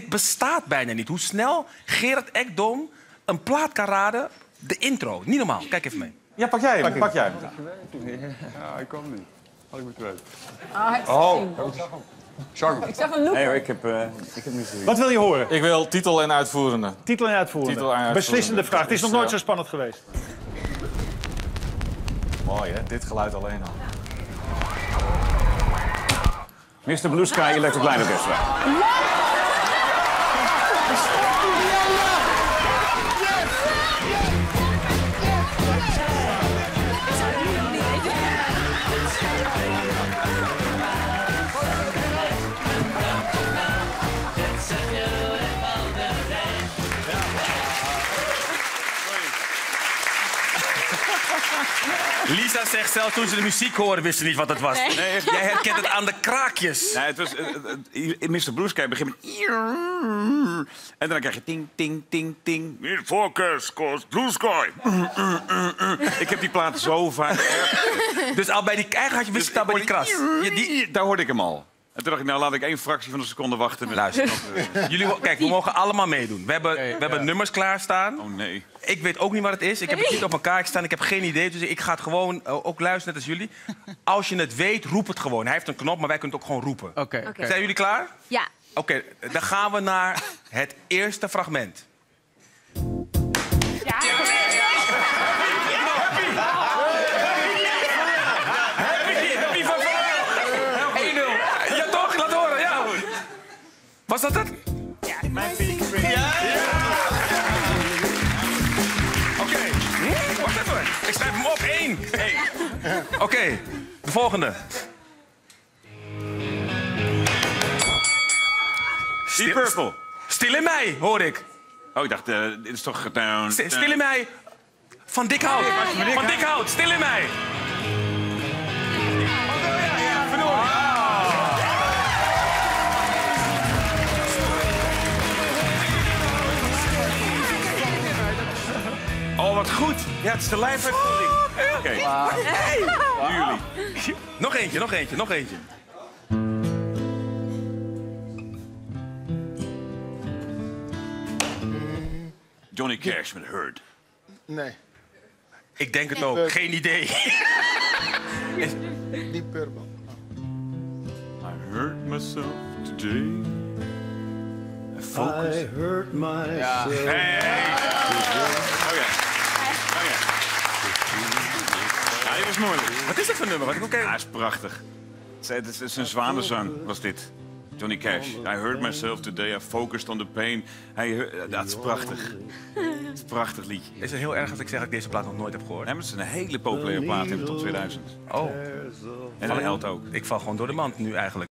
dit bestaat bijna niet. Hoe snel Gerard Ekdom een plaat kan raden, de intro. Niet normaal. Kijk even mee. Ja, pak jij hem. Pak jij hem. Ja, ik kom niet. Had ik me kwijt. Oh, ik zag een look. Nee, ik heb niet gezien. Wat wil je horen? Ik wil titel en uitvoerende. Titel en uitvoerende. Titel en uitvoerende. Beslissende vraag. Het is nog nooit zo spannend geweest. Mooi, hè? Dit geluid alleen al. Mr. Blue Sky, Electric Light Orchestra. Lisa zegt zelfs toen ze de muziek hoorde, wist ze niet wat het was. Nee. Nee, jij herkent het aan de kraakjes. Nee, het was, Mr. Blue Sky begint met... En dan krijg je ting, ting, ting, ting. It focus, cause Blue Sky. Ik heb die plaat zo vaak... Dus al bij die... Eigenlijk wist je het al bij die kras. Ja, daar hoorde ik hem al. En toen dacht ik, nou laat ik 1 fractie van een seconde wachten. Met... Luister. Jullie, kijk, we mogen allemaal meedoen. We hebben nummers klaarstaan. Oh nee. Ik weet ook niet wat het is. Ik heb het niet op elkaar gestaan. Ik heb geen idee. Dus ik ga het gewoon ook luisteren, net als jullie. Als je het weet, roep het gewoon. Hij heeft een knop, maar wij kunnen het ook gewoon roepen. Oké. Zijn jullie klaar? Ja. Oké, dan gaan we naar het eerste fragment. Ja. Was dat het? Ja. Oké. Wacht even. Ik schrijf hem op. 1. Oké. De volgende. Deep Purple. Stil in mij, hoor ik. Oh, ik dacht, dit is toch... Stil in mij. Van Dik Hout. Van Dik Hout. Stil in mij. Oh, wat goed. Ja, het is de lijf uit het ding. Oké. Jullie. Nog eentje. Johnny Cash met Hurt. Nee. Ik denk het ook. Geen idee. Deep Purple. I hurt myself today. Focus. I hurt myself. Ja. Ja, dit was moeilijk. Wat is dit voor nummer? Ja, is prachtig. Het is een zwanenzang, was dit. Johnny Cash. I hurt myself today, I focused on the pain. Dat is prachtig. Het is een prachtig liedje. Het is heel erg als ik zeg dat ik deze plaat nog nooit heb gehoord. Nee, maar het is een hele populaire plaat in de top 2000. Oh. En dat helpt ook. Ik val gewoon door de mand nu eigenlijk.